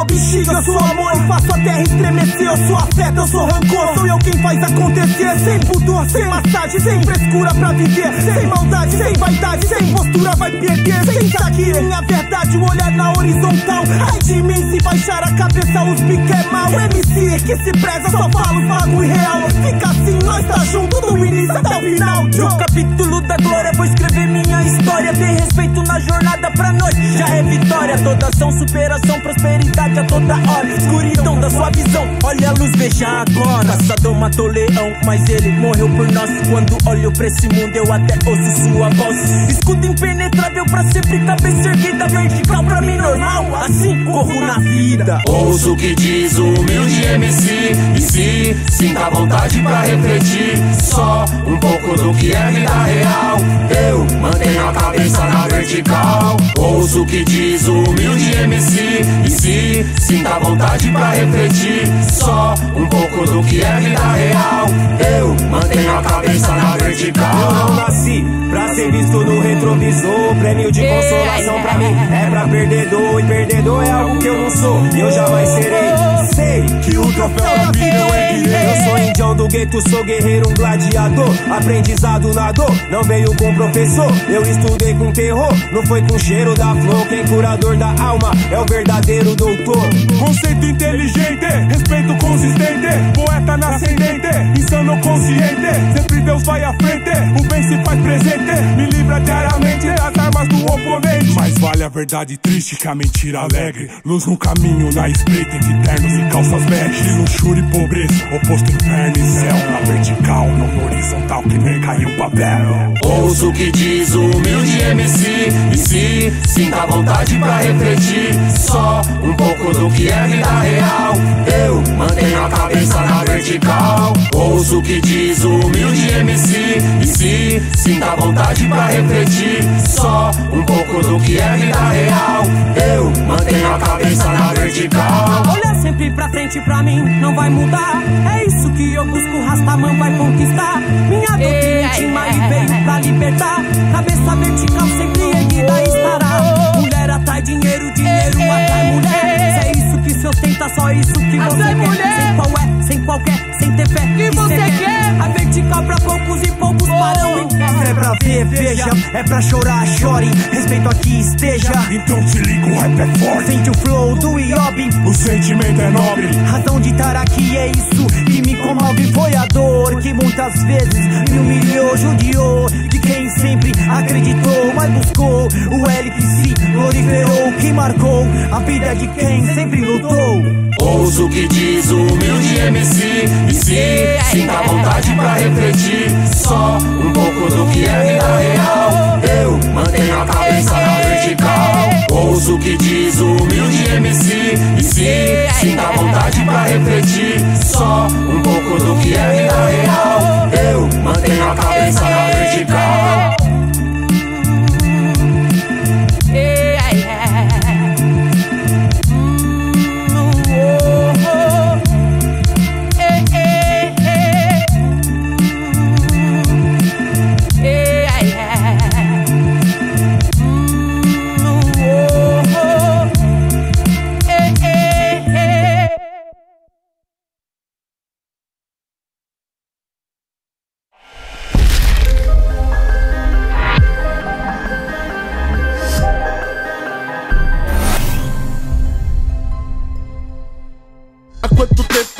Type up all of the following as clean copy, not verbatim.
sou bexiga, eu sou amor e faço a terra estremecer. Eu sou afeto, eu sou rancor, sou eu quem faz acontecer. Sem pudor, sem massagem, sem frescura pra viver. Sem maldade, sem vaidade, sem postura vai perder. Sem saque, minha verdade, o olhar na horizontal. Ai de mim, se baixar a cabeça, os piques é mal. MC que se preza, só falo vago e real. Fica assim, nós tá junto do início até o final. De um capítulo da glória, vou escrever minha história. Tem respeito na jornada, pra nós já é vitória. Toda ação, superação, prosperidade a toda hora. Escuridão da sua visão, olha a luz, veja agora. Caçador matou leão, mas ele morreu por nós. Quando olho pra esse mundo, eu até ouço sua voz. Escudo impenetrável pra sempre, cabeça erguida, vertical pra mim normal. Assim corro na vida. Ouço o que diz o humilde MC, e se sinta à vontade pra refletir. Só um pouco do que é vida real, eu mantenho a cabeça na vertical. Ouço o que diz o humilde MC, e se sinta à vontade pra refletir. Só um pouco do que é vida real, eu mantenho a cabeça na vertical. Eu não nasci pra ser visto no retrovisor. Prêmio de consolação pra mim é pra perdedor, e perdedor é algo que eu não sou e eu jamais serei. Sei que o troféu da vida eu erguei. Eu sou indião do gueto, sou guerreiro, um gladiador. Aprendizado na dor, não veio com professor. Eu estudei com terror, não foi com cheiro da flor. Quem curador da alma é o verdadeiro doutor. Conceito inteligente, respeito consistente, poeta nascendente, insano consciente. Sempre Deus vai à frente, o bem se faz presente. Me livra diariamente das armas do oponente. Mas vale a verdade triste que a mentira alegre. Luz no caminho, na espreita entre ternos e calças bege. Luxúria e pobreza, oposto inferno e céu. Na vertical, não horizontal, que nem caiu papel. Ouço o que diz o humilde MC, e se sinta à vontade pra refletir. Só um pouco do que é vida real, eu mantenho a cabeça na vertical. Ouço o que diz o humilde MC, e se sinta à vontade pra refletir. Só um pouco do que é vida real, eu mantenho a cabeça na vertical. Olha sempre pra frente, pra mim não vai mudar. É isso que eu busco, Rastaman vai conquistar. Minha doutrina intima e veio pra libertar. Cabeça vertical sempre erguida estará. Mulher atrai dinheiro, dinheiro atrai mulher. Se é isso que se ostenta, só isso que você quer. Mulher. Sem qual é, sem qualquer, sem ter fé que você quer. A vertical pra poucos e poucos para o inferno. É pra ver, veja, é pra chorar, chore. Respeito aqui esteja. Então se liga, o rap é forte. Sente o flow do Iobi, o sentimento é nobre. Razão de estar aqui é isso que me comove. Foi a dor que muitas vezes me humilhou, judiou de quem sempre acreditou, mas buscou. O LPC glorificou que marcou a vida de quem sempre lutou. Ouço o que diz o humilde MC, e se sinta à vontade pra refletir. Só um pouco do que é vida real, eu mantenho a cabeça na vertical. Ouço o que diz o humilde MC, e se sinta à vontade pra refletir. Só um pouco do que é vida real, eu mantenho a cabeça na vertical.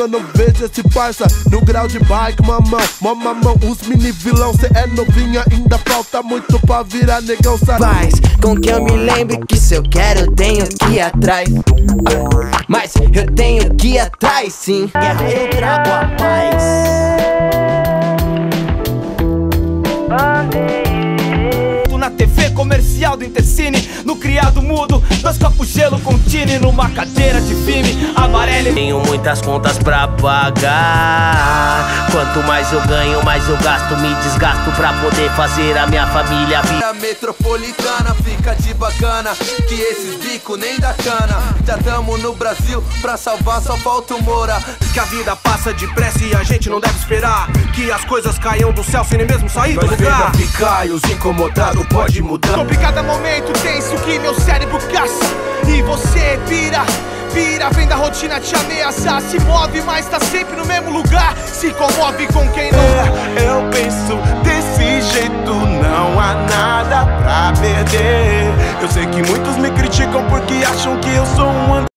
Eu não vejo esse parça no grau de bike, mamão, mó mamão. Os mini vilão, cê é novinha, ainda falta muito pra virar negão, sabe? Mas com que eu me lembre que se eu quero eu tenho que ir atrás. Mas eu tenho que ir atrás, sim. E eu trago a paz. Na TV comercial do Intercine, no criado mudo, dois copos gelo com tine, numa cadeira de filme amarelo. Tenho muitas contas pra pagar. Quanto mais eu ganho, mais eu gasto. Me desgasto pra poder fazer a minha família vir. A metropolitana fica de bacana, que esses bico nem dá cana. Já tamo no Brasil, pra salvar só falta o Moura. Que a vida passa depressa e a gente não deve esperar que as coisas caiam do céu sem nem mesmo sair do lugar. Ficar e os incomodados pode mudar. Complicado momento tenso que meu cérebro caça e você vira vira, vem da rotina te ameaçar. Se move, mas tá sempre no mesmo lugar. Se comove com quem não... eu penso desse jeito, não há nada pra perder. Eu sei que muitos me criticam porque acham que eu sou um